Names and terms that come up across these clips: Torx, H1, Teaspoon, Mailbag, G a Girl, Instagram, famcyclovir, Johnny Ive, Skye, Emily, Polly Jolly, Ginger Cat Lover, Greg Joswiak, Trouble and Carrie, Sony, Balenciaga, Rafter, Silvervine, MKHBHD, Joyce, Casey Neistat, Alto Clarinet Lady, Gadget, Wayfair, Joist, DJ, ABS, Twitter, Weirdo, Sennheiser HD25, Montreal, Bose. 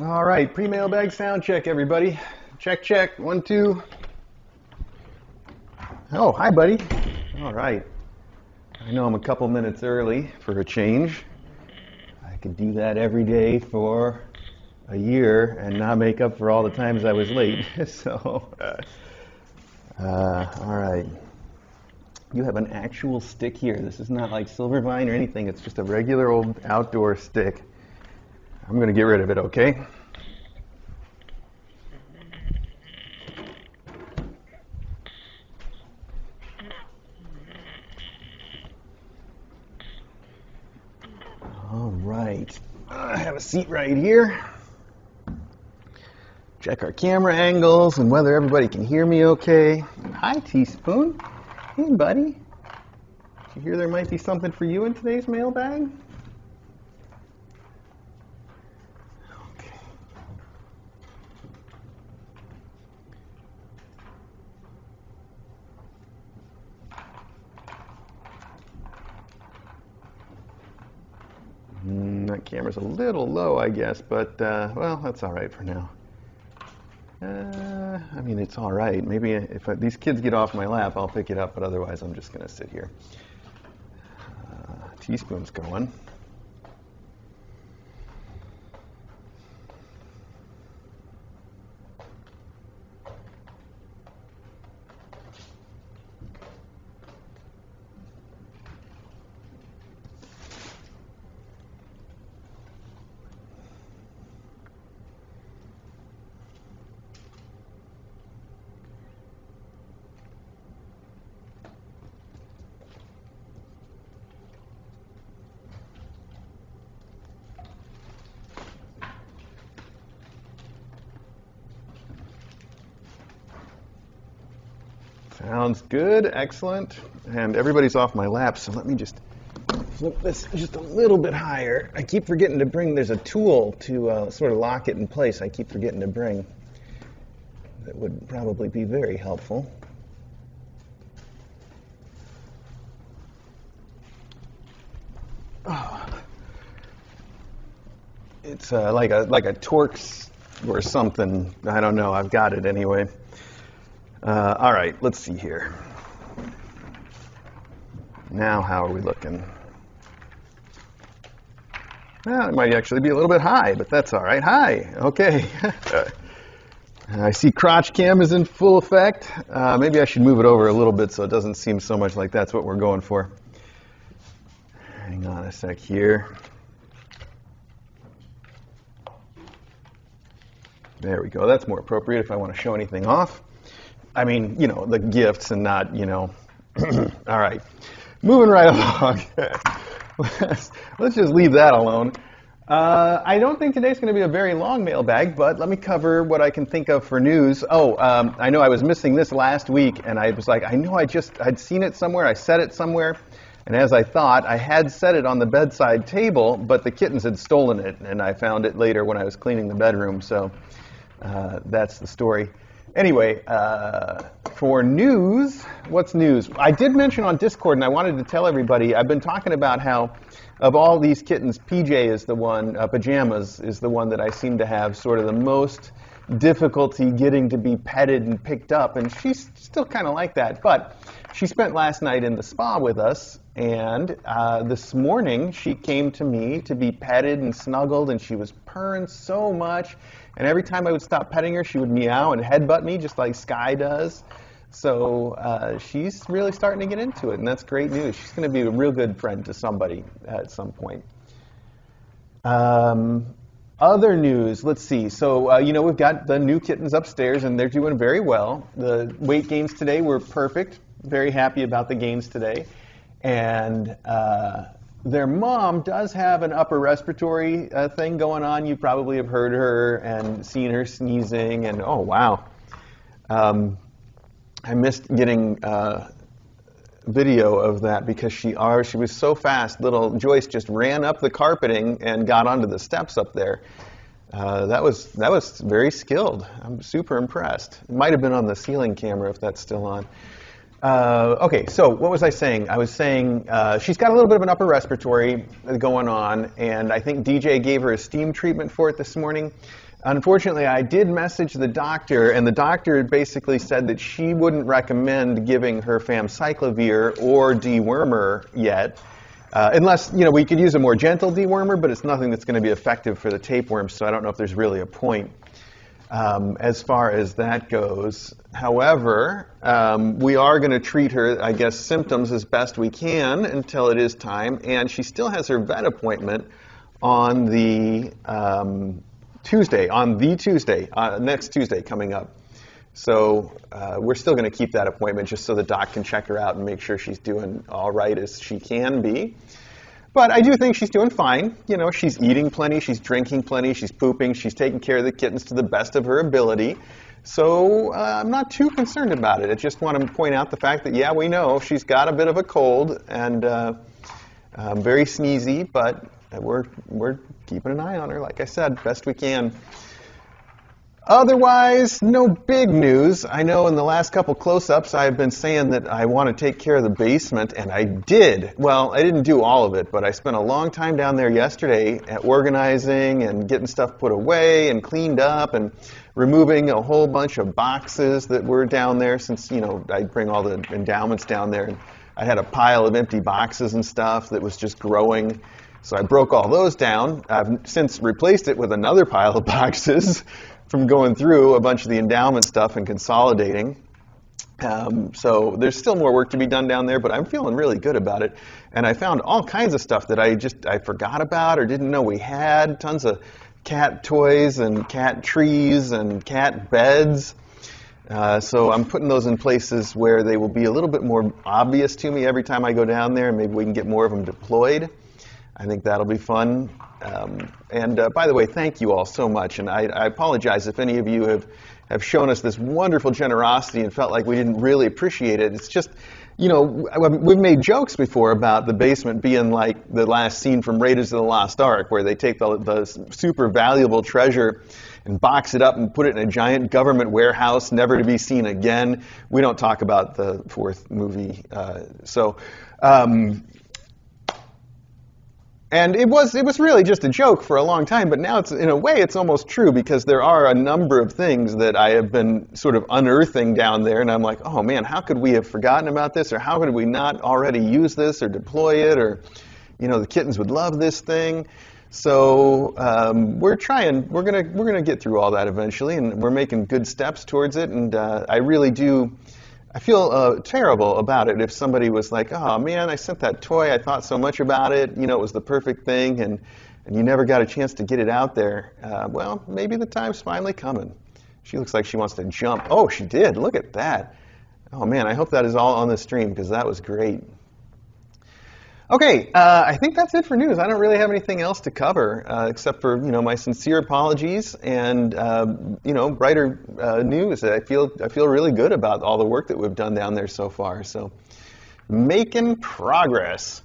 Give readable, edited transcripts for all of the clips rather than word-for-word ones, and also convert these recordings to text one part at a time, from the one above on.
All right, pre-mailbag sound check, everybody. Check, check. One, two. Oh, hi, buddy. All right. I know I'm a couple minutes early for a change. I could do that every day for a year and not make up for all the times I was late. So, all right. You have an actual stick here. This is not like Silvervine or anything. It's just a regular old outdoor stick. I'm going to get rid of it, okay? All right. I have a seat right here. Check our camera angles and whether everybody can hear me okay. Hi, Teaspoon. Hey, buddy. Did you hear there might be something for you in today's mailbag? That camera's a little low, I guess, but, well, that's all right for now. I mean, it's all right. Maybe if these kids get off my lap, I'll pick it up, but otherwise I'm just going to sit here. Teaspoon's going. Sounds good, excellent. And everybody's off my lap, so let me just flip this just a little bit higher. I keep forgetting to bring, there's a tool to sort of lock it in place. I keep forgetting to bring. That would probably be very helpful. Oh. It's like a Torx or something. I don't know, I've got it anyway. All right, let's see here. Now, how are we looking? Well, it might actually be a little bit high, but that's all right. High, okay. I see crotch cam is in full effect. Maybe I should move it over a little bit so it doesn't seem so much like that's what we're going for. Hang on a sec here. There we go. That's more appropriate if I want to show anything off. I mean, you know, the gifts and not, you know. All right. Moving right along. Let's just leave that alone. I don't think today's going to be a very long mailbag, but let me cover what I can think of for news. Oh, I know I was missing this last week, and I was like, I know I'd seen it somewhere. I said it somewhere. And as I thought, I had set it on the bedside table, but the kittens had stolen it, and I found it later when I was cleaning the bedroom. So that's the story. Anyway, for news, what's news? I did mention on Discord, and I wanted to tell everybody, I've been talking about how, of all these kittens, PJ is the one, pajamas is the one that I seem to have sort of the most difficulty getting to be petted and picked up, and she's still kind of like that, but she spent last night in the spa with us, and this morning she came to me to be petted and snuggled, and she was purring so much, and every time I would stop petting her, she would meow and headbutt me, just like Skye does. So she's really starting to get into it, and that's great news. She's going to be a real good friend to somebody at some point. Other news, let's see. So, you know, we've got the new kittens upstairs, and they're doing very well. The weight gains today were perfect. Very happy about the gains today. And their mom does have an upper respiratory thing going on. You probably have heard her and seen her sneezing. And, oh, wow. I missed getting video of that because she was so fast. Little Joyce just ran up the carpeting and got onto the steps up there. That was very skilled. I'm super impressed. It might have been on the ceiling camera if that's still on. Okay, so what was I saying? I was saying she's got a little bit of an upper respiratory going on, and I think DJ gave her a steam treatment for it this morning. Unfortunately, I did message the doctor, and the doctor basically said that she wouldn't recommend giving her famcyclovir or dewormer yet, unless, you know, we could use a more gentle dewormer, but it's nothing that's going to be effective for the tapeworm, so I don't know if there's really a point as far as that goes. However, we are going to treat her, I guess, symptoms as best we can until it is time, and she still has her vet appointment on the... next Tuesday coming up. So we're still going to keep that appointment just so the doc can check her out and make sure she's doing all right as she can be. But I do think she's doing fine. You know, she's eating plenty, she's drinking plenty, she's pooping, she's taking care of the kittens to the best of her ability. So I'm not too concerned about it. I just want to point out the fact that, yeah, we know she's got a bit of a cold and very sneezy, but we're keeping an eye on her, like I said, best we can. Otherwise, no big news. I know in the last couple close-ups I've been saying that I want to take care of the basement, and I did. Well, I didn't do all of it, but I spent a long time down there yesterday at organizing and getting stuff put away and cleaned up and removing a whole bunch of boxes that were down there since, you know, I'd bring all the endowments down there. And I had a pile of empty boxes and stuff that was just growing. So I broke all those down. I've since replaced it with another pile of boxes from going through a bunch of the endowment stuff and consolidating. So there's still more work to be done down there, but I'm feeling really good about it. And I found all kinds of stuff that I forgot about or didn't know we had. Tons of cat toys and cat trees and cat beds. So I'm putting those in places where they will be a little bit more obvious to me every time I go down there, and maybe we can get more of them deployed. I think that'll be fun. And by the way, thank you all so much. And I apologize if any of you have shown us this wonderful generosity and felt like we didn't really appreciate it. It's just, you know, we've made jokes before about the basement being like the last scene from Raiders of the Lost Ark, where they take the super valuable treasure and box it up and put it in a giant government warehouse, never to be seen again. We don't talk about the fourth movie. And it was really just a joke for a long time, but now it's, in a way, it's almost true, because there are a number of things that I have been sort of unearthing down there, and I'm like, oh man, how could we have forgotten about this, or how could we not already use this or deploy it, or, you know, the kittens would love this thing. So we're gonna get through all that eventually, and we're making good steps towards it. And I feel terrible about it if somebody was like, oh man, I sent that toy, I thought so much about it, you know, it was the perfect thing, and you never got a chance to get it out there. Well, maybe the time's finally coming. She looks like she wants to jump. Oh, she did. Look at that. Oh man, I hope that is all on the stream, because that was great. Okay, I think that's it for news. I don't really have anything else to cover except for, you know, my sincere apologies and, you know, brighter news. I feel really good about all the work that we've done down there so far. So, making progress.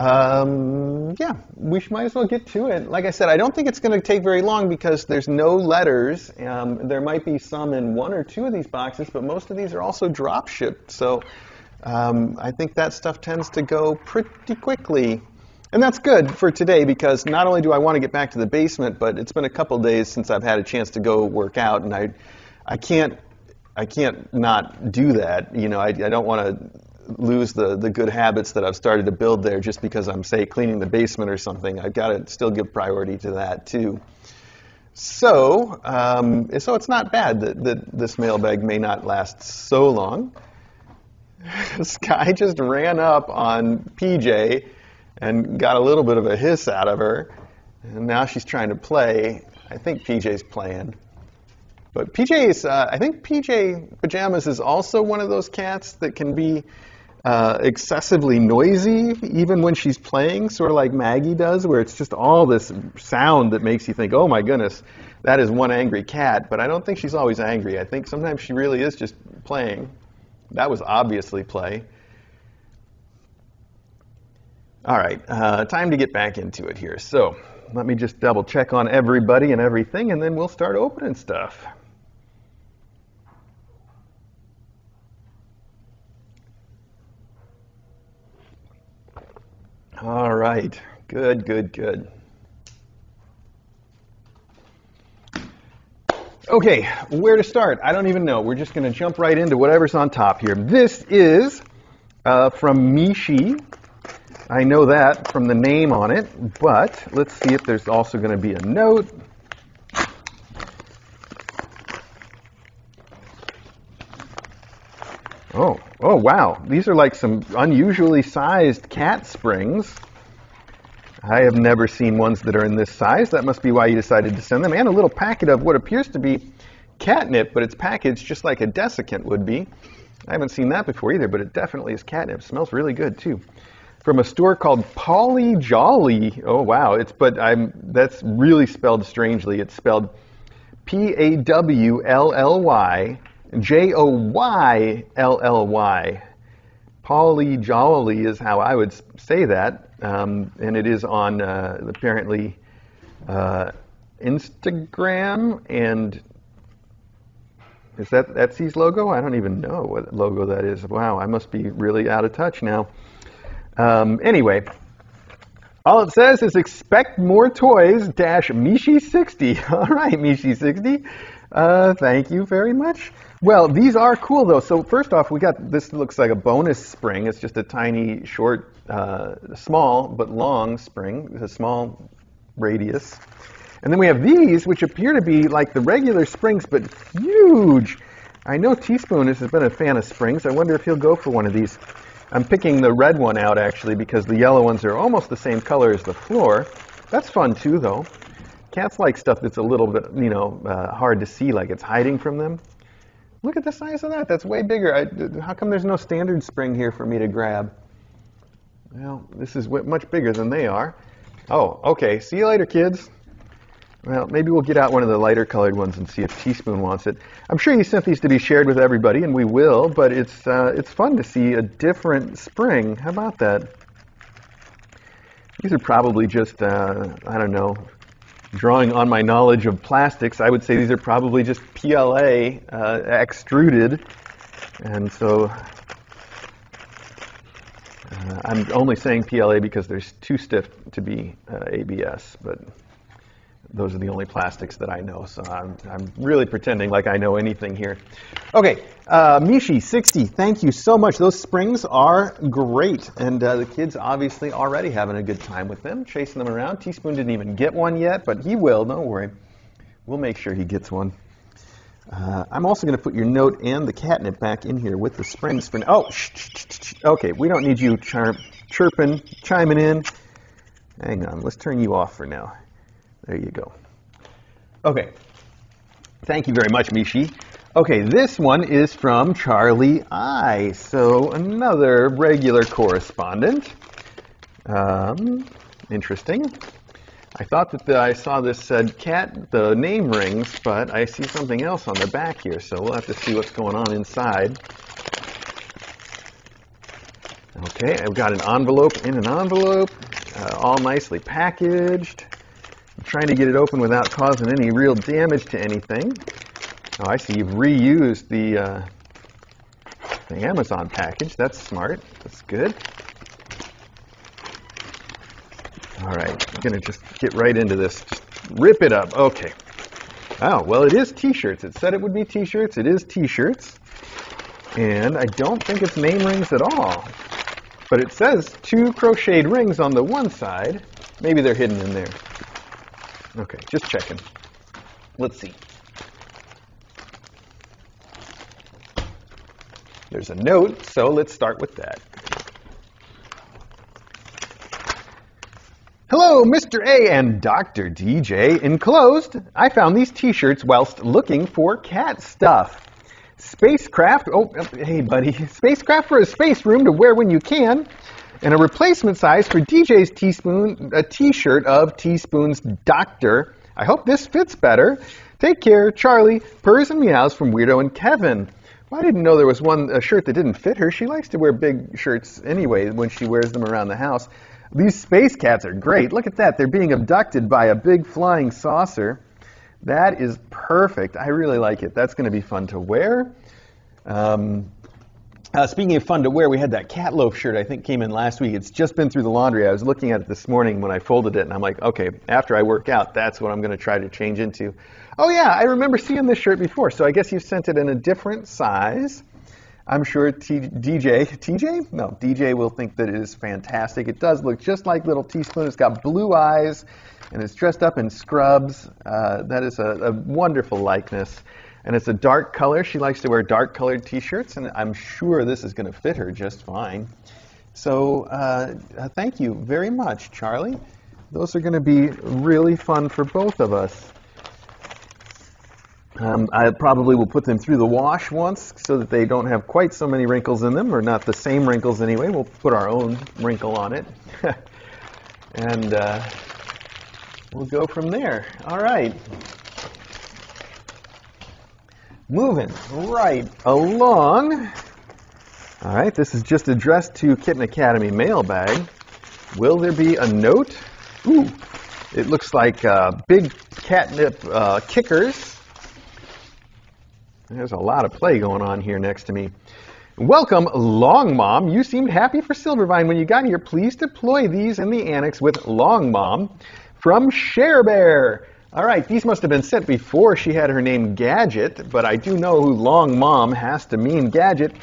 Yeah, we might as well get to it. Like I said, I don't think it's going to take very long, because there's no letters. There might be some in one or two of these boxes, but most of these are also drop shipped. So. I think that stuff tends to go pretty quickly. And that's good for today, because not only do I want to get back to the basement, but it's been a couple days since I've had a chance to go work out, and I can't not do that. You know, I don't want to lose the good habits that I've started to build there just because I'm, say, cleaning the basement or something. I've got to still give priority to that, too. So, so it's not bad that this mailbag may not last so long. Skye just ran up on PJ and got a little bit of a hiss out of her, and now she's trying to play. I think PJ's playing, but I think PJ Pajamas is also one of those cats that can be excessively noisy even when she's playing, sort of like Maggie does, where it's just all this sound that makes you think, oh my goodness, that is one angry cat. But I don't think she's always angry. I think sometimes she really is just playing. That was obviously play. All right, time to get back into it here. So let me just double check on everybody and everything, and then we'll start opening stuff. All right, good, good, good. Okay, where to start? I don't even know. We're just going to jump right into whatever's on top here. This is from Mishi. I know that from the name on it, but let's see if there's also going to be a note. Oh, oh wow. These are like some unusually sized cat springs. I have never seen ones that are in this size. That must be why you decided to send them. And a little packet of what appears to be catnip, but it's packaged just like a desiccant would be. I haven't seen that before either, but it definitely is catnip. Smells really good too. From a store called Polly Jolly. Oh wow, that's really spelled strangely. It's spelled P-A-W-L-L-Y J-O-Y-L-L-Y. Polly Jolly is how I would say that, and it is on apparently Instagram, and is that Etsy's logo? I don't even know what logo that is. Wow, I must be really out of touch now. Anyway, all it says is expect more toys - Mishi60. All right, Mishi60. Thank you very much. Well, these are cool though. So first off, we got this looks like a bonus spring. It's just a tiny, short, small but long spring. It's a small radius. And then we have these, which appear to be like the regular springs, but huge. I know Teaspoon has been a fan of springs. I wonder if he'll go for one of these. I'm picking the red one out actually because the yellow ones are almost the same color as the floor. That's fun too though. Cats like stuff that's a little bit, you know, hard to see, like it's hiding from them. Look at the size of that. That's way bigger. How come there's no standard spring here for me to grab? Well, this is much bigger than they are. Oh, okay. See you later, kids. Well, maybe we'll get out one of the lighter colored ones and see if Teaspoon wants it. I'm sure you sent these to be shared with everybody, and we will, but it's fun to see a different spring. How about that? These are probably just, I don't know, drawing on my knowledge of plastics, I would say these are probably just PLA extruded, and so I'm only saying PLA because they're too stiff to be ABS, but those are the only plastics that I know, so I'm really pretending like I know anything here. Okay, Mishi60, thank you so much. Those springs are great, and the kids obviously already having a good time with them, chasing them around. Teaspoon didn't even get one yet, but he will, don't worry. We'll make sure he gets one. I'm also going to put your note and the catnip back in here with the springs for now. Oh, okay, we don't need you chiming in. Hang on, let's turn you off for now. There you go. Okay. Thank you very much, Mishi. Okay, this one is from Charlie I. So another regular correspondent. Interesting. I thought that I saw this said cat, the name rings, but I see something else on the back here. So we'll have to see what's going on inside. Okay, I've got an envelope in an envelope, all nicely packaged. I'm trying to get it open without causing any real damage to anything. Oh, I see you've reused the Amazon package. That's smart. That's good. All right, I'm gonna just get right into this. Just rip it up. Okay. Oh, well, it is T-shirts. It said it would be T-shirts. It is T-shirts, and I don't think it's name rings at all. But it says 2 crocheted rings on the one side. Maybe they're hidden in there. Okay, just checking. Let's see. There's a note, so let's start with that. Hello, Mr. A and Dr. DJ. Enclosed, I found these T-shirts whilst looking for cat stuff. Spacecraft, oh, hey, buddy. Spacecraft for a space room to wear when you can. And a replacement size for DJ's Teaspoon, a T-shirt of Teaspoon's Doctor. I hope this fits better. Take care, Charlie. Purrs and Meows from Weirdo and Kevin. Well, I didn't know there was a shirt that didn't fit her. She likes to wear big shirts anyway when she wears them around the house. These space cats are great. Look at that. They're being abducted by a big flying saucer. That is perfect. I really like it. That's going to be fun to wear. Speaking of fun to wear, we had that cat loaf shirt I think came in last week. It's just been through the laundry. I was looking at it this morning when I folded it, and I'm like, okay, after I work out, that's what I'm going to try to change into. Oh yeah, I remember seeing this shirt before, so I guess you've sent it in a different size. I'm sure DJ will think that it is fantastic. It does look just like Little Teaspoon. It's got blue eyes, and it's dressed up in scrubs. That is a wonderful likeness. And it's a dark color. She likes to wear dark colored t-shirts, and I'm sure this is going to fit her just fine. So thank you very much, Charlie. Those are going to be really fun for both of us. I probably will put them through the wash once so that they don't have quite so many wrinkles in them, or not the same wrinkles anyway. We'll put our own wrinkle on it. And we'll go from there. All right. Moving right along. All right, this is just addressed to Kitten Academy mailbag. Will there be a note? Ooh, it looks like big catnip kickers. There's a lot of play going on here next to me. Welcome, Long Mom. You seemed happy for Silvervine when you got here. Please deploy these in the annex with Long Mom from ShareBear. All right, these must have been sent before she had her name Gadget, but I do know who Long Mom has to mean, Gadget.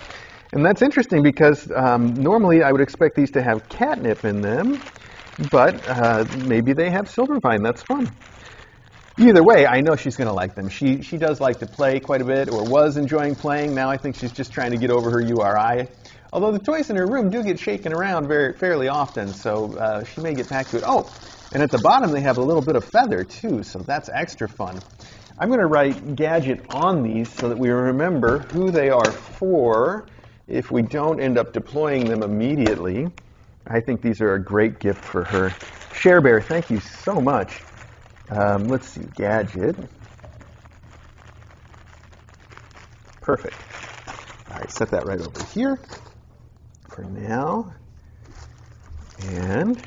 And that's interesting because normally I would expect these to have catnip in them, but maybe they have Silvervine. That's fun. Either way, I know she's going to like them. She does like to play quite a bit, or was enjoying playing. Now I think she's just trying to get over her URI. Although the toys in her room do get shaken around fairly often, so she may get back to it. Oh! And at the bottom, they have a little bit of feather, too, so that's extra fun. I'm going to write Gadget on these so that we remember who they are for if we don't end up deploying them immediately. I think these are a great gift for her. ShareBear, thank you so much. Let's see, Gadget. Perfect. All right, set that right over here for now. And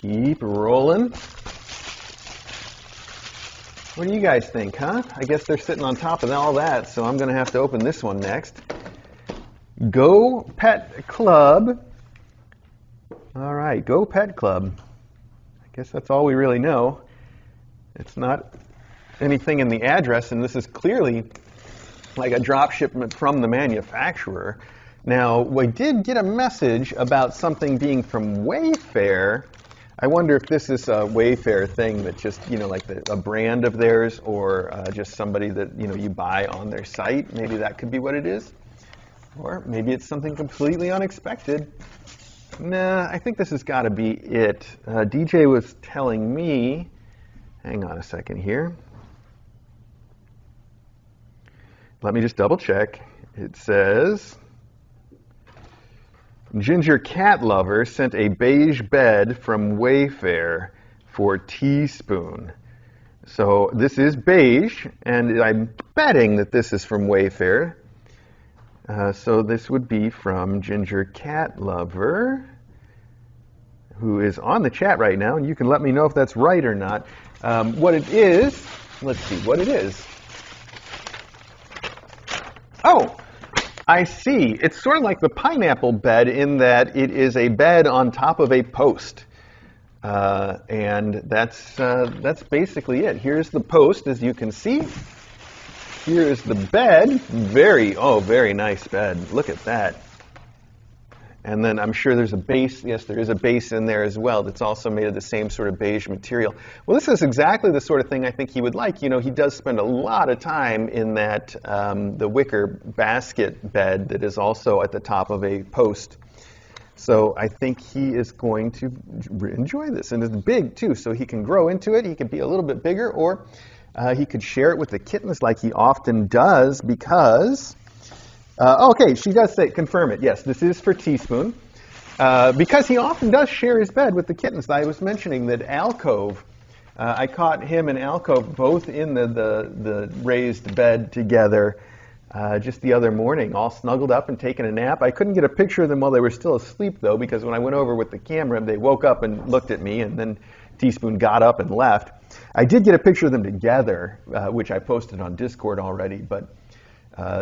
keep rolling. What do you guys think, huh? I guess they're sitting on top of all that, so I'm going to have to open this one next. Go Pet Club. All right, Go Pet Club. I guess that's all we really know. It's not anything in the address, and this is clearly like a drop shipment from the manufacturer. Now, we did get a message about something being from Wayfair. I wonder if this is a Wayfair thing that just, like a brand of theirs, or just somebody that, you buy on their site. Maybe that could be what it is. Or maybe it's something completely unexpected. Nah, I think this has got to be it. DJ was telling me, hang on a second here. Let me just double check. It says, Ginger Cat Lover sent a beige bed from Wayfair for Teaspoon. So this is beige, and I'm betting that this is from Wayfair. So this would be from Ginger Cat Lover, who is on the chat right now, and you can let me know if that's right or not. What it is, let's see what it is. Oh! I see. It's sort of like the pineapple bed in that it is a bed on top of a post. And that's basically it. Here's the post, as you can see. Here is the bed. Very nice bed. Look at that. And then I'm sure there's a base. Yes, there is a base in there as well that's also made of the same sort of beige material. Well, this is exactly the sort of thing I think he would like. He does spend a lot of time in that, the wicker basket bed that is also at the top of a post. So I think he is going to enjoy this. And it's big, too, so he can grow into it. He could be a little bit bigger, or he could share it with the kittens like he often does, because... okay, she does say, confirm it. Yes, this is for Teaspoon. Because he often does share his bed with the kittens. I was mentioning that Alcove, I caught him and Alcove both in the raised bed together just the other morning, all snuggled up and taking a nap. I couldn't get a picture of them while they were still asleep, though, because when I went over with the camera, they woke up and looked at me, and then Teaspoon got up and left. I did get a picture of them together, which I posted on Discord already, but...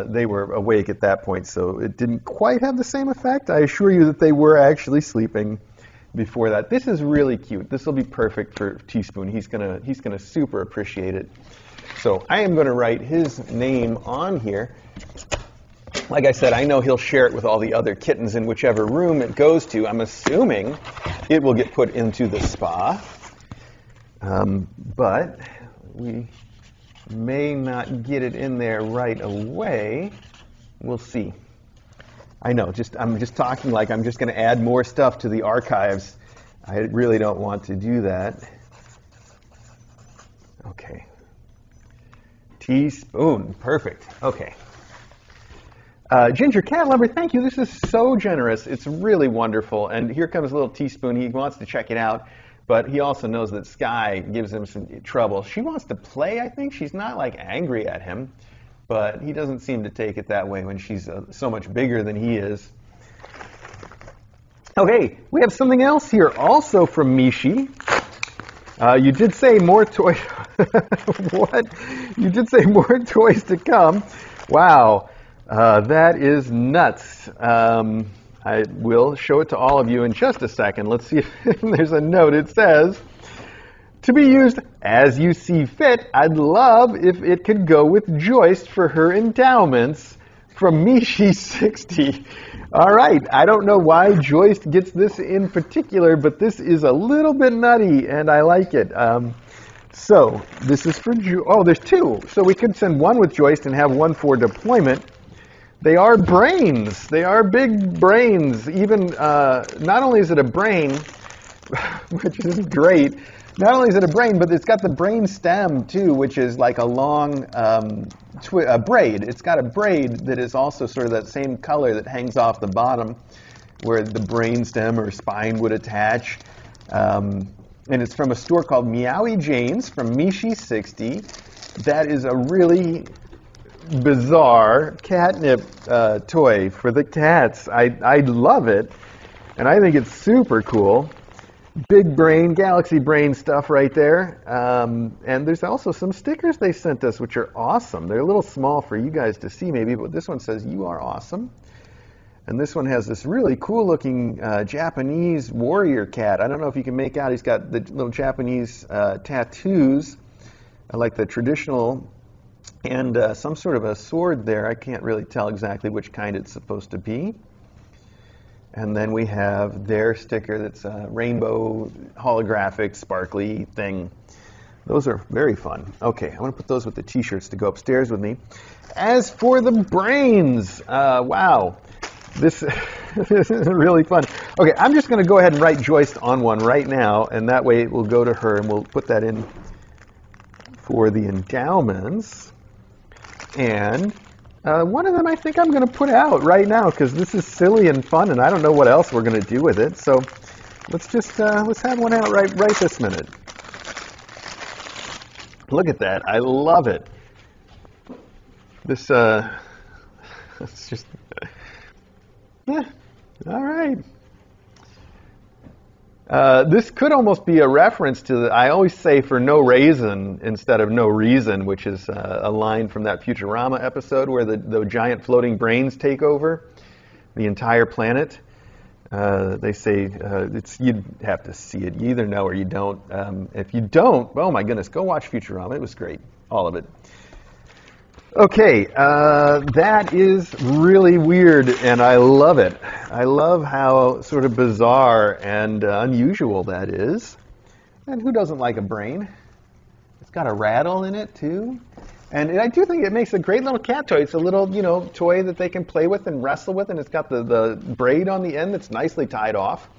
They were awake at that point, so it didn't quite have the same effect. I assure you that they were actually sleeping before that. This is really cute. This will be perfect for Teaspoon. He's gonna super appreciate it. So I am gonna write his name on here. Like I said, I know he'll share it with all the other kittens in whichever room it goes to. I'm assuming it will get put into the spa, but we may not get it in there right away. We'll see. I know, I'm just talking like I'm just going to add more stuff to the archives. I really don't want to do that. Okay. Teaspoon, perfect. Okay. Ginger Cat Lover, thank you. This is so generous. It's really wonderful. And here comes little Teaspoon. He wants to check it out, but he also knows that Skye gives him some trouble. She wants to play, I think. She's not, like, angry at him, but he doesn't seem to take it that way when she's so much bigger than he is. Okay, we have something else here, also from Mishi. You did say more toys. What? You did say more toys to come. Wow. That is nuts. I will show it to all of you in just a second. Let's see if there's a note. It says, to be used as you see fit, I'd love if it could go with Joyce for her endowments from Mishi60. All right. I don't know why Joyce gets this in particular, but this is a little bit nutty, and I like it. So this is for Joyce. Oh, there's two. So we could send one with Joyce and have one for deployment. They are brains. They are big brains. Even not only is it a brain, which is great, not only is it a brain, but it's got the brain stem too, which is like a long braid. It's got a braid that is also sort of that same color that hangs off the bottom where the brain stem or spine would attach. And it's from a store called Meowie Jane's from Mishi60. That is a really bizarre catnip toy for the cats. I love it, and I think it's super cool. Big brain, galaxy brain stuff right there. And there's also some stickers they sent us, which are awesome. They're a little small for you guys to see maybe, but this one says, "You are awesome." And this one has this really cool-looking Japanese warrior cat. I don't know if you can make out. He's got the little Japanese tattoos, like the traditional, and some sort of a sword there. I can't really tell exactly which kind it's supposed to be. And then we have their sticker that's a rainbow holographic sparkly thing. Those are very fun. Okay, I want to put those with the t-shirts to go upstairs with me. As for the brains, wow, this is really fun. Okay, I'm just going to go ahead and write Joyce on one right now, and that way it will go to her, and we'll put that in for the endowments. And one of them I think I'm going to put out right now, because this is silly and fun, and I don't know what else we're going to do with it. So let's just let's have one out right this minute. Look at that. I love it. This it's just yeah. All right. This could almost be a reference to the, I always say for no raisin instead of no reason, which is a line from that Futurama episode where the giant floating brains take over the entire planet. They say, you'd have to see it. You either know or you don't. If you don't, oh my goodness, go watch Futurama. It was great, all of it. Okay, that is really weird, and I love it. I love how sort of bizarre and unusual that is. And who doesn't like a brain? It's got a rattle in it, too. And I do think it makes a great little cat toy. It's a little, you know, toy that they can play with and wrestle with, and it's got the braid on the end that's nicely tied off.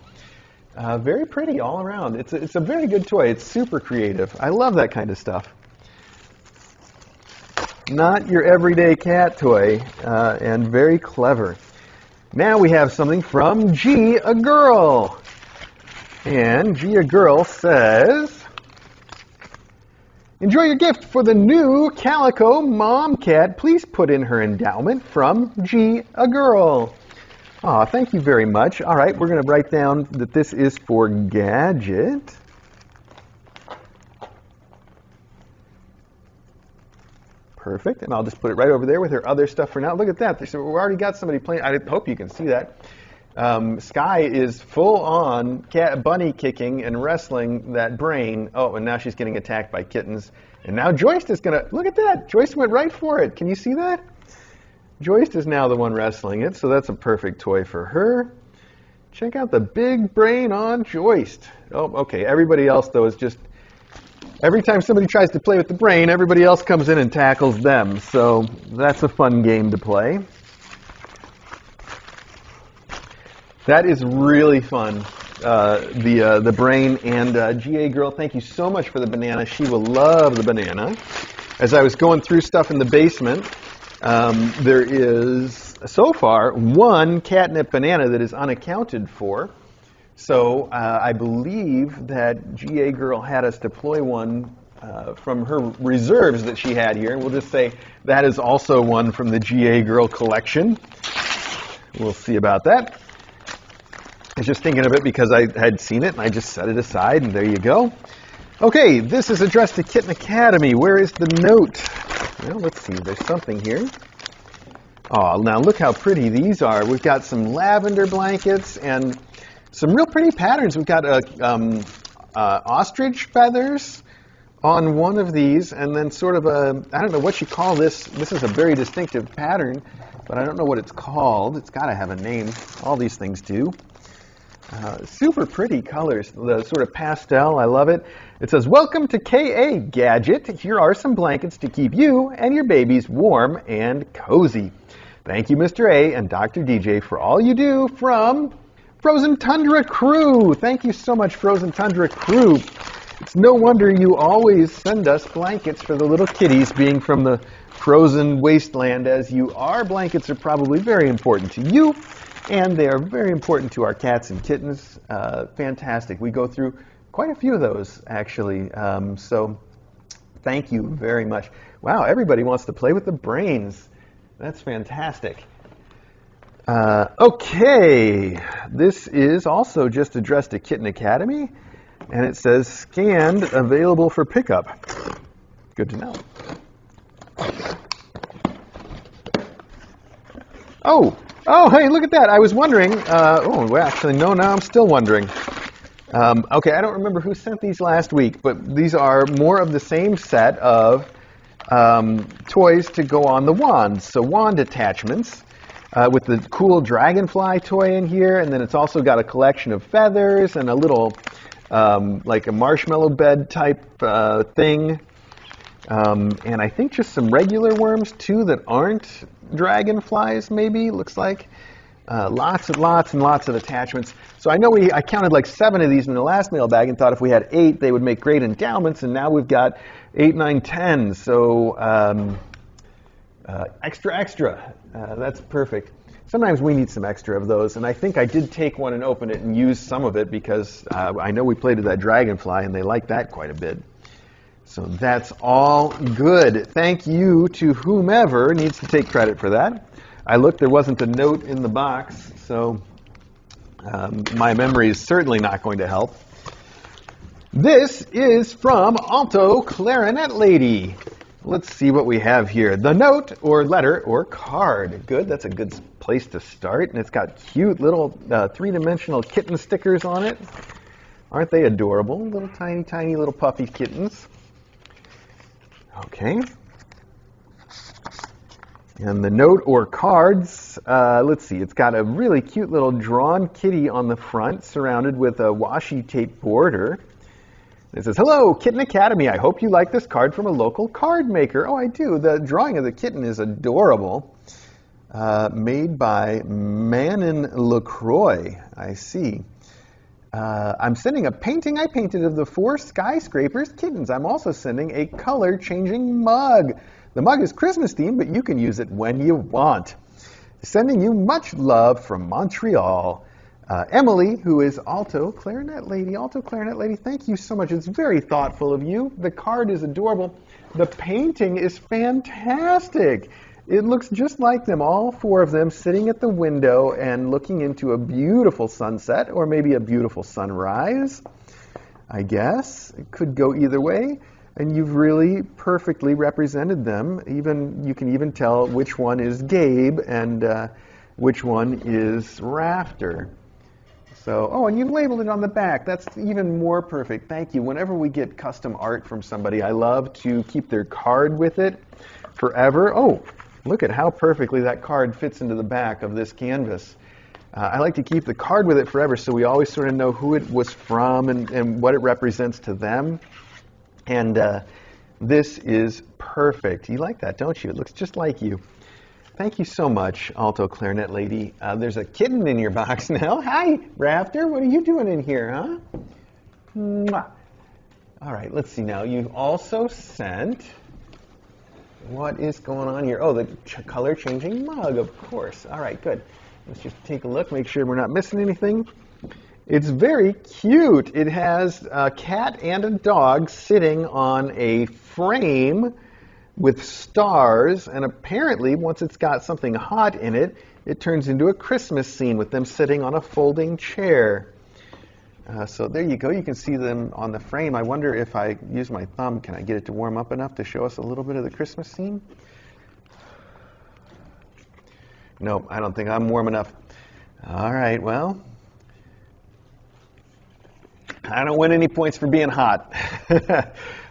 Very pretty all around. It's a very good toy. It's super creative. I love that kind of stuff. Not your everyday cat toy, and very clever. Now we have something from G a Girl. And G a Girl says, enjoy your gift for the new Calico Mom Cat. Please put in her endowment from G a Girl. Aw, thank you very much. All right, we're going to write down that this is for Gadget. Perfect, and I'll just put it right over there with her other stuff for now. Look at that, we've already got somebody playing. I hope you can see that. Skye is full-on bunny kicking and wrestling that brain. Oh, and now she's getting attacked by kittens. And now Joist is going to, look at that, Joist went right for it. Can you see that? Joist is now the one wrestling it, so that's a perfect toy for her. Check out the big brain on Joist. Oh, okay, everybody else, though, is just, every time somebody tries to play with the brain, everybody else comes in and tackles them. So that's a fun game to play. That is really fun, the brain. And G a Girl, thank you so much for the banana. She will love the banana. As I was going through stuff in the basement, there is, so far, one catnip banana that is unaccounted for. So I believe that G a Girl had us deploy one from her reserves that she had here. And we'll just say that is also one from the G a Girl collection. We'll see about that. I was just thinking of it because I had seen it, and I just set it aside, and there you go. Okay, this is addressed to Kitten Academy. Where is the note? Well, let's see. There's something here. Oh, now look how pretty these are. We've got some lavender blankets and some real pretty patterns. We've got ostrich feathers on one of these, and then sort of a, I don't know what you call this. This is a very distinctive pattern, but I don't know what it's called. It's got to have a name. All these things do. Super pretty colors, the sort of pastel, I love it. It says, welcome to KA Gadget. Here are some blankets to keep you and your babies warm and cozy. Thank you, Mr. A and Dr. DJ, for all you do from Frozen Tundra Crew. Thank you so much, Frozen Tundra Crew. It's no wonder you always send us blankets for the little kitties, being from the frozen wasteland as you are. Blankets are probably very important to you. And they are very important to our cats and kittens. Fantastic. We go through quite a few of those, actually. So thank you very much. Wow, everybody wants to play with the brains. That's fantastic. Okay, this is also just addressed to Kitten Academy. And it says, scanned, available for pickup. Good to know. Oh, hey, look at that. I was wondering. Well, actually, no, now I'm still wondering. Okay, I don't remember who sent these last week, but these are more of the same set of toys to go on the wands. So wand attachments with the cool dragonfly toy in here. And then it's also got a collection of feathers and a little, like a marshmallow bed type thing. And I think just some regular worms, too, that aren't dragonflies, maybe, looks like. Lots and lots and lots of attachments. So I know I counted like 7 of these in the last mailbag and thought if we had 8, they would make great endowments, and now we've got 8, 9, 10. So extra, extra. That's perfect. Sometimes we need some extra of those, and I think I did take one and open it and use some of it because I know we played with that dragonfly, and they like that quite a bit. So that's all good. Thank you to whomever needs to take credit for that. I looked, there wasn't a note in the box, so my memory is certainly not going to help. This is from Alto Clarinet Lady. Let's see what we have here. The note, or letter, or card. Good, that's a good place to start. And it's got cute little 3-dimensional kitten stickers on it. Aren't they adorable? Little tiny, tiny little puffy kittens. Okay, and the note or cards, let's see, it's got a really cute little drawn kitty on the front surrounded with a washi tape border. It says, hello, Kitten Academy. I hope you like this card from a local card maker. Oh, I do. The drawing of the kitten is adorable. Made by Manon LaCroix, I see. I'm sending a painting I painted of the 4 skyscrapers kittens. I'm also sending a color-changing mug. The mug is Christmas-themed, but you can use it when you want. Sending you much love from Montreal. Emily, who is Alto Clarinet Lady. Alto Clarinet Lady, thank you so much. It's very thoughtful of you. The card is adorable. The painting is fantastic. It looks just like them, all 4 of them, sitting at the window and looking into a beautiful sunset, or maybe a beautiful sunrise, I guess. It could go either way. And you've really perfectly represented them. Even you can even tell which one is Gabe and which one is Rafter. So, oh, and you've labeled it on the back. That's even more perfect. Thank you. Whenever we get custom art from somebody, I love to keep their card with it forever. Oh, look at how perfectly that card fits into the back of this canvas. I like to keep the card with it forever so we always sort of know who it was from and what it represents to them. And this is perfect. You like that, don't you? It looks just like you. Thank you so much, Alto Clarinet Lady. There's a kitten in your box now. Hi, Rafter. What are you doing in here, huh? Mwah. All right, let's see now. You've also sent... What is going on here? Oh, the color-changing mug, of course. All right, good. Let's just take a look, make sure we're not missing anything. It's very cute. It has a cat and a dog sitting on a frame with stars, and apparently once it's got something hot in it, it turns into a Christmas scene with them sitting on a folding chair. So there you go. You can see them on the frame. I wonder if I use my thumb, can I get it to warm up enough to show us a little bit of the Christmas scene? Nope, I don't think I'm warm enough. All right, well... I don't win any points for being hot.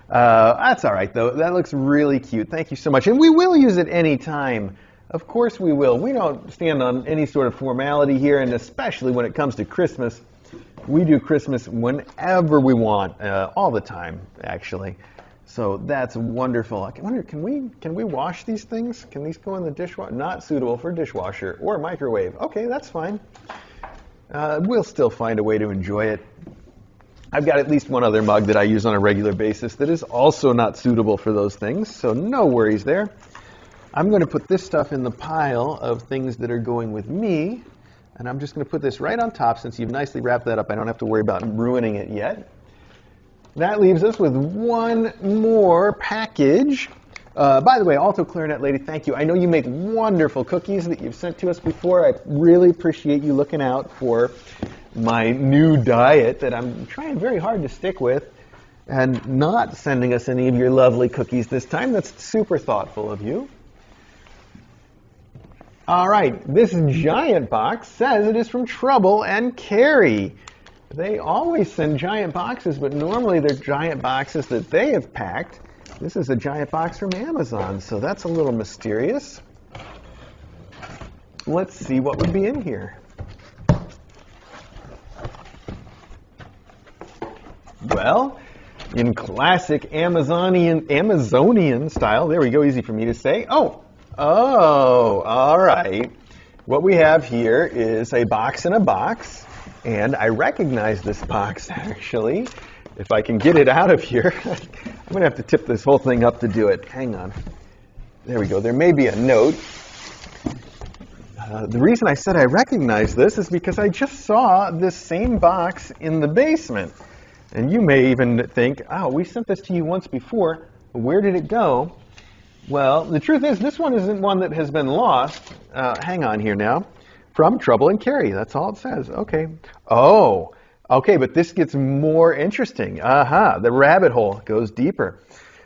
That's all right, though. That looks really cute. Thank you so much. And we will use it any time. Of course we will. We don't stand on any sort of formality here, and especially when it comes to Christmas. We do Christmas whenever we want, all the time, actually. So that's wonderful. I wonder, can we wash these things? Can these go in the dishwasher? Not suitable for dishwasher or microwave. Okay, that's fine. We'll still find a way to enjoy it. I've got at least one other mug that I use on a regular basis that is also not suitable for those things, so no worries there. I'm going to put this stuff in the pile of things that are going with me, and I'm just going to put this right on top since you've nicely wrapped that up. I don't have to worry about ruining it yet. That leaves us with one more package. By the way, Alto Clarinet Lady, thank you. I know you make wonderful cookies that you've sent to us before. I really appreciate you looking out for my new diet that I'm trying very hard to stick with and not sending us any of your lovely cookies this time. That's super thoughtful of you. All right, this giant box says it is from Trouble and Carrie. They always send giant boxes, but normally they're giant boxes that they have packed. This is a giant box from Amazon, so that's a little mysterious. Let's see what would be in here. Well, in classic Amazonian style, there we go, easy for me to say. Oh, all right. What we have here is a box in a box, and I recognize this box, actually. If I can get it out of here, I'm going to have to tip this whole thing up to do it. Hang on. There we go. There may be a note. The reason I said I recognize this is because I just saw this same box in the basement. And you may even think, oh, we sent this to you once before. Where did it go? Well, the truth is this one isn't one that has been lost. Hang on here now. From Trouble and Carrie. That's all it says. Okay. Oh. Okay, but this gets more interesting. The rabbit hole goes deeper.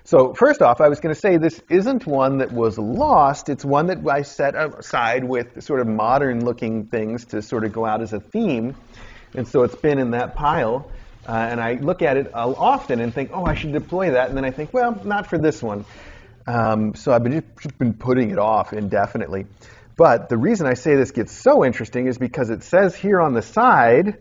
So first off, I was going to say this isn't one that was lost. It's one that I set aside with sort of modern-looking things to sort of go out as a theme. And so it's been in that pile. And I look at it often and think, oh, I should deploy that. And then I think, well, not for this one. So I've been putting it off indefinitely. But the reason I say this gets so interesting is because it says here on the side...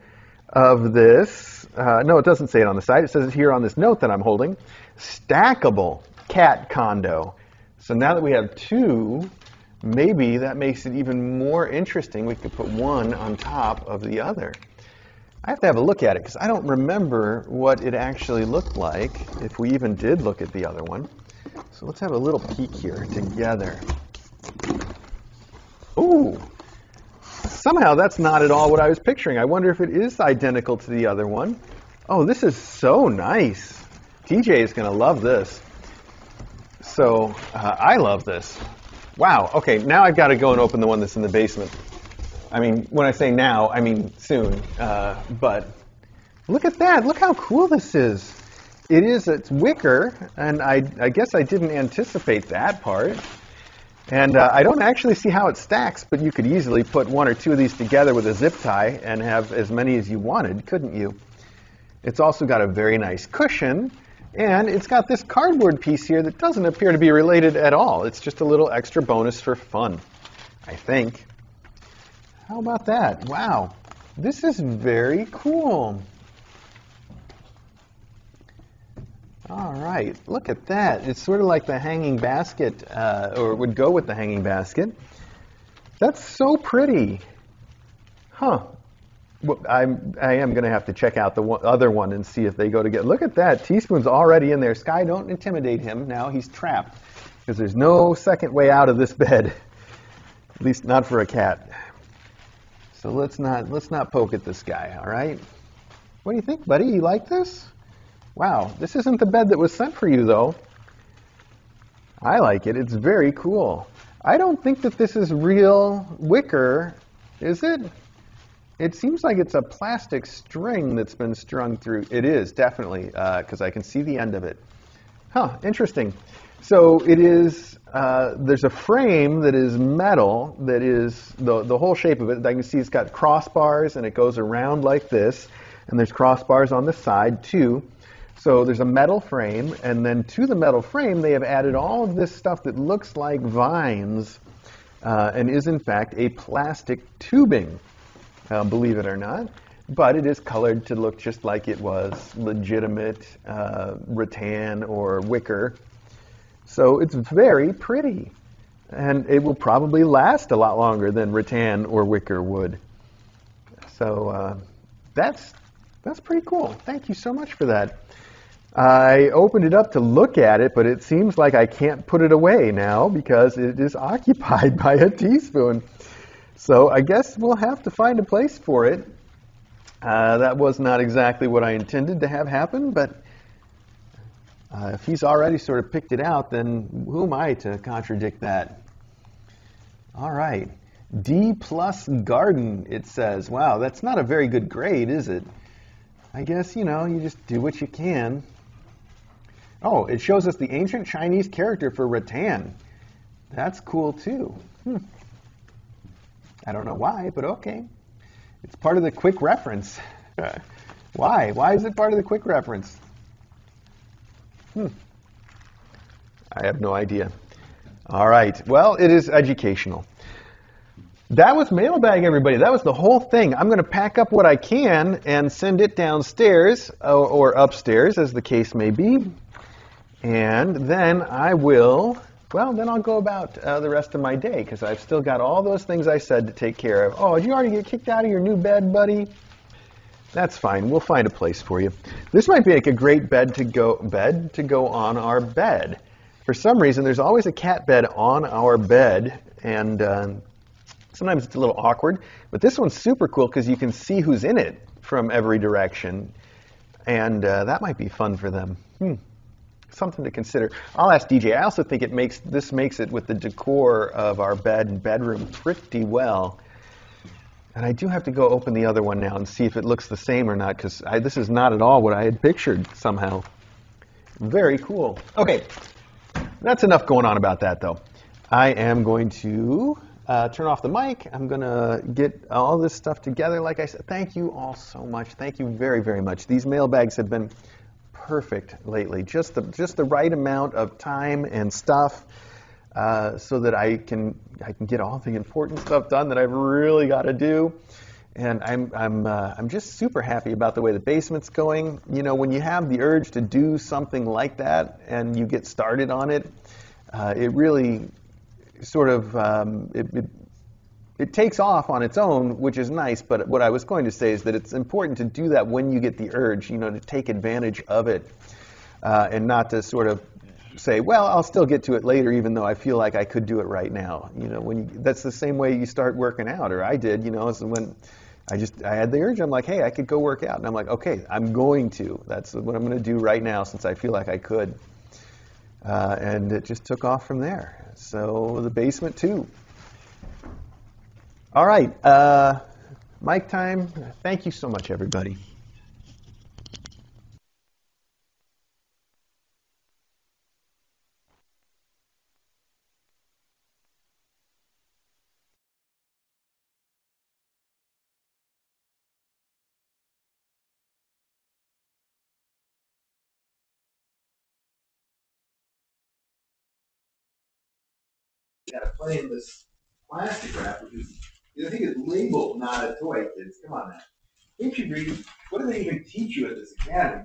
of this, no, it doesn't say it on the side. It says it here on this note that I'm holding, stackable cat condo. So now that we have two, maybe that makes it even more interesting. We could put one on top of the other. I have to have a look at it because I don't remember what it actually looked like if we even did look at the other one. So let's have a little peek here together. Ooh. Somehow that's not at all what I was picturing. I wonder if it is identical to the other one. Oh, this is so nice. TJ is going to love this. So I love this. Wow. Okay, now I've got to go and open the one that's in the basement. I mean, when I say now, I mean soon. But look at that. Look how cool this is. It is, it's wicker, and I guess I didn't anticipate that part. And I don't actually see how it stacks, but you could easily put one or two of these together with a zip tie and have as many as you wanted, couldn't you? It's also got a very nice cushion, and it's got this cardboard piece here that doesn't appear to be related at all. It's just a little extra bonus for fun, I think. How about that? Wow, this is very cool. All right, look at that. It's sort of like the hanging basket, or it would go with the hanging basket. That's so pretty. Huh. Well, I am going to have to check out the other one and see if they go together. Look at that. Teaspoon's already in there. Skye, don't intimidate him. Now he's trapped, because there's no second way out of this bed, at least not for a cat. So let's not poke at this guy, all right? What do you think, buddy? You like this? Wow, this isn't the bed that was sent for you, though. I like it. It's very cool. I don't think that this is real wicker, is it? It seems like it's a plastic string that's been strung through. It is, definitely, because I can see the end of it. Huh, interesting. So it is, there's a frame that is metal, that is the whole shape of it. I can see it's got crossbars, and it goes around like this, and there's crossbars on the side, too. So there's a metal frame, and then to the metal frame, they have added all of this stuff that looks like vines and is, in fact, a plastic tubing, believe it or not. But it is colored to look just like it was legitimate rattan or wicker. So it's very pretty, and it will probably last a lot longer than rattan or wicker would. So that's pretty cool. Thank you so much for that. I opened it up to look at it, but it seems like I can't put it away now because it is occupied by a teaspoon. So I guess we'll have to find a place for it. That was not exactly what I intended to have happen, but if he's already sort of picked it out, then who am I to contradict that? All right. D+ garden, it says. Wow, that's not a very good grade, is it? I guess, you know, you just do what you can. Oh, it shows us the ancient Chinese character for rattan. That's cool, too. I don't know why, but okay. It's part of the quick reference. Why? Why is it part of the quick reference? I have no idea. All right. Well, it is educational. That was mailbag, everybody. That was the whole thing. I'm going to pack up what I can and send it downstairs or upstairs, as the case may be. And then I will, well, then I'll go about the rest of my day, because I've still got all those things I said to take care of. Oh, did you already get kicked out of your new bed, buddy? That's fine. We'll find a place for you. This might be like a great bed to go on our bed. For some reason, there's always a cat bed on our bed, and sometimes it's a little awkward, but this one's super cool because you can see who's in it from every direction, and that might be fun for them. Something to consider. I'll ask DJ. I also think this makes it with the decor of our bed and bedroom pretty well. And I do have to go open the other one now and see if it looks the same or not, because this is not at all what I had pictured somehow. Very cool. Okay, that's enough going on about that, though. I am going to turn off the mic. I'm going to get all this stuff together. Like I said, thank you all so much. Thank you very, very much. These mailbags have been perfect lately. Just the right amount of time and stuff so that I can get all the important stuff done that I've really got to do. And I'm just super happy about the way the basement's going. You know, when you have the urge to do something like that and you get started on it, it really sort of, it takes off on its own, which is nice, but what I was going to say is that it's important to do that when you get the urge, you know, to take advantage of it and not to sort of say, well, I'll still get to it later even though I feel like I could do it right now. You know, that's the same way you start working out, or I did, you know, so when I had the urge, I'm like, hey, I could go work out. And I'm like, okay, I'm going to. That's what I'm going to do right now since I feel like I could. And it just took off from there. So the basement too. All right, mic time. Thank you so much, everybody. got to play in this plastic wrap, which is, I think it's labeled not a toy, kids. Come on now. Can't you read? What do they even teach you at this academy?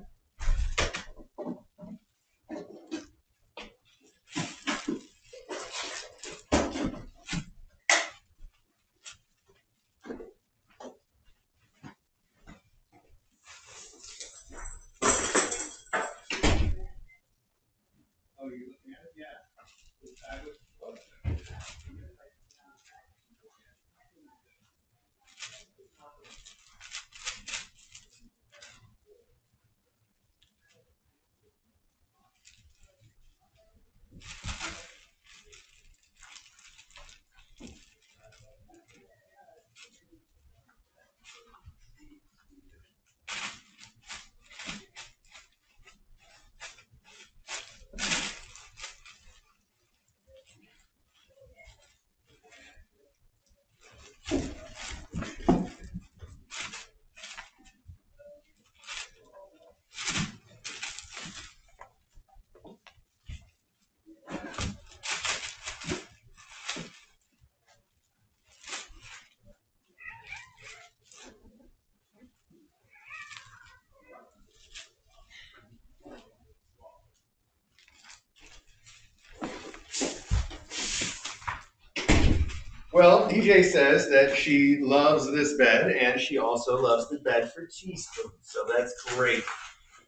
Well, DJ says that she loves this bed, and she also loves the bed for Teaspoon, so that's great.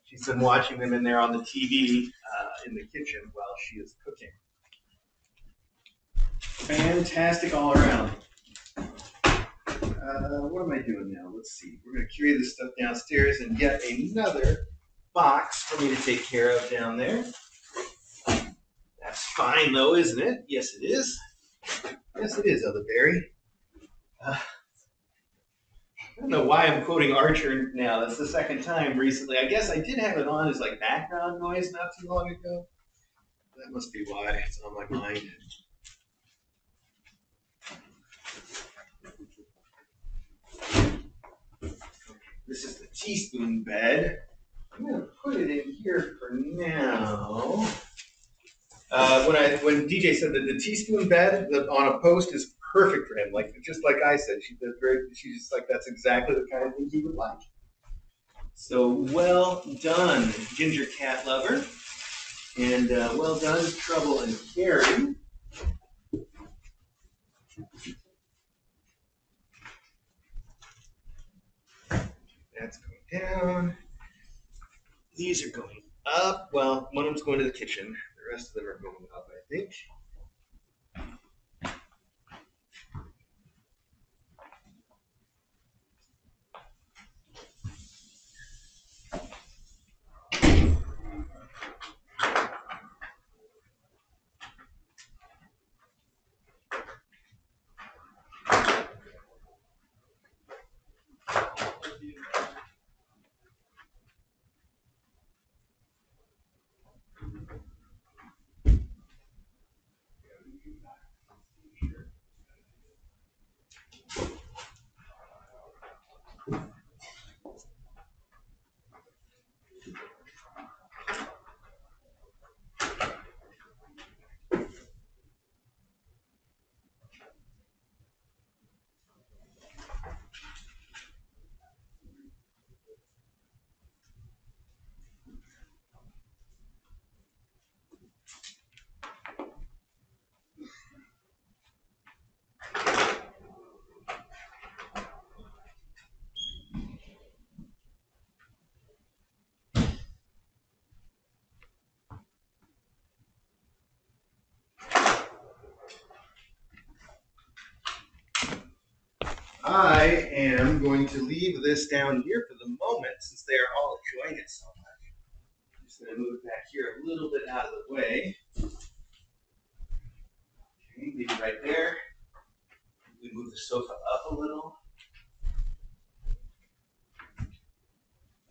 She's been watching them in there on the TV in the kitchen while she is cooking. Fantastic all around. What am I doing now? Let's see. We're going to carry this stuff downstairs and get another box for me to take care of down there. That's fine, though, isn't it? Yes, it is. Yes, it is, Otherberry. I don't know why I'm quoting Archer now. That's the second time recently. I guess I did have it on as like background noise not too long ago. That must be why it's on my mind. This is the Teaspoon bed. I'm going to put it in here for now. When DJ said that the Teaspoon bed on a post is perfect for him, like just like I said, she's just like, that's exactly the kind of thing he would like. So well done, Ginger Cat Lover, and well done, Trouble and Carrie. That's going down. These are going up. Well, one of them's going to the kitchen. The rest of them are going up, I think. I am going to leave this down here for the moment since they are all enjoying it so much. I'm just going to move it back here a little bit out of the way. Okay, leave it right there. We move the sofa up a little.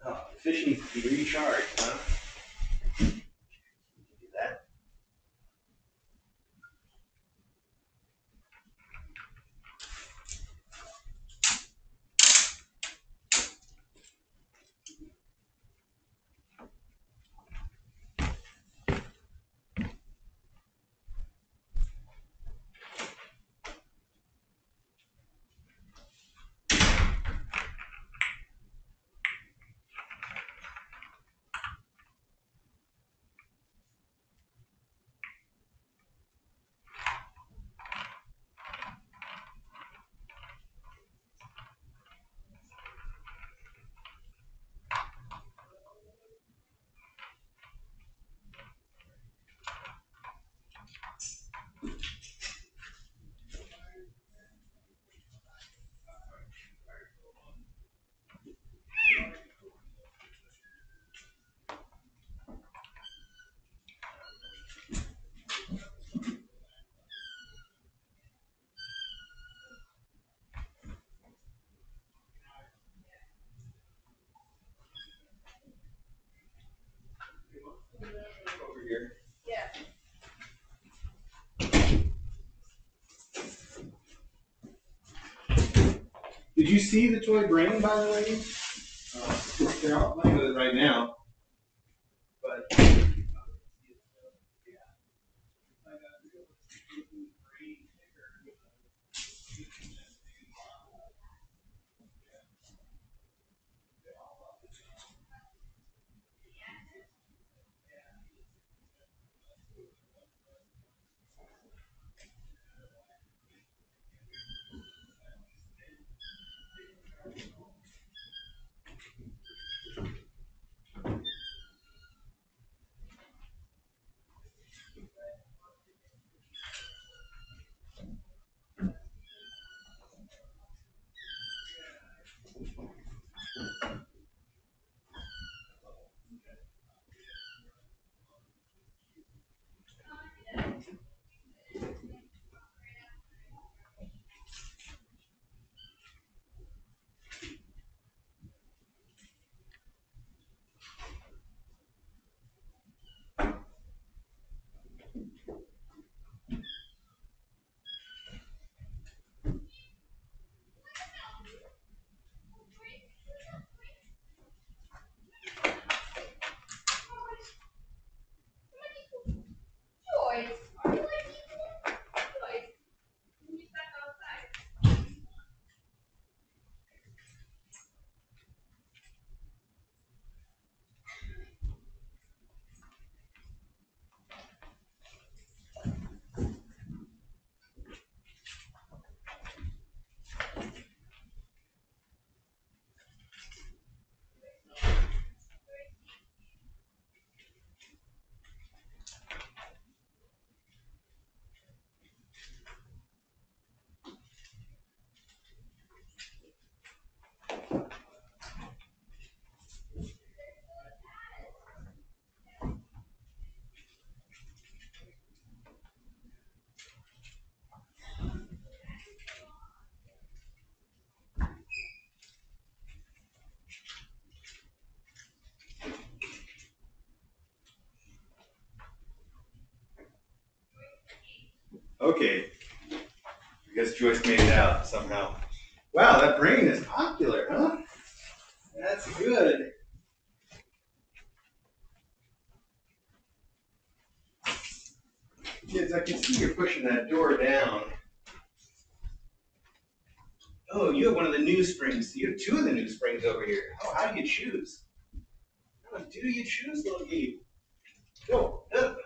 Oh, the fish needs to be recharged, huh? We can do that. here. Yeah. Did you see the toy brain, by the way? They're not playing with it right now. But yeah. Okay, I guess Joyce made it out somehow. Wow, that brain is popular, huh? That's good. Kids, I can see you're pushing that door down. Oh, you have one of the new springs. You have two of the new springs over here. Oh, how do you choose? How do you choose, little Gabe? Go, up.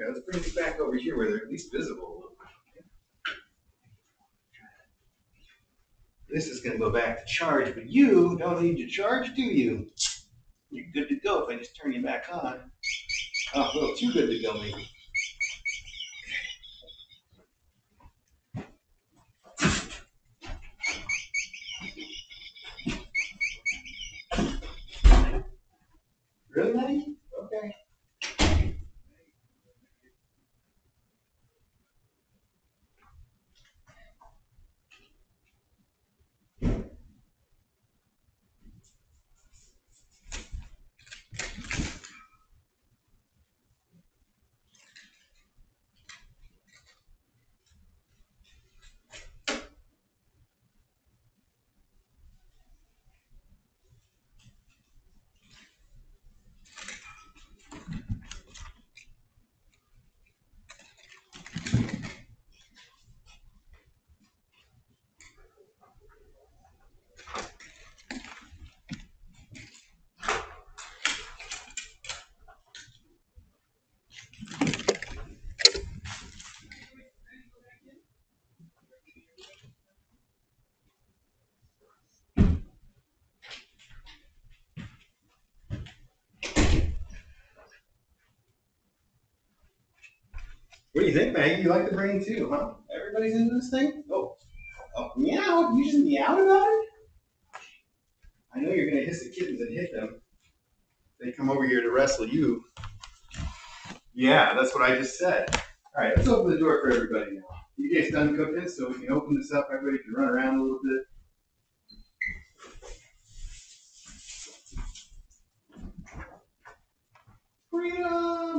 Yeah, let's bring it back over here where they're at least visible. This is going to go back to charge, but you don't need to charge, do you? You're good to go if I just turn you back on. Oh, a little too good to go, maybe. Really, honey? Okay. What do you think, Maggie? You like the brain too, huh? Everybody's into this thing? Oh, oh, meow! You just meowed about it? I know you're going to hiss the kittens and hit them. They come over here to wrestle you. Yeah, that's what I just said. All right, let's open the door for everybody now. You guys done cooking, so we can open this up. Everybody can run around a little bit. Freedom!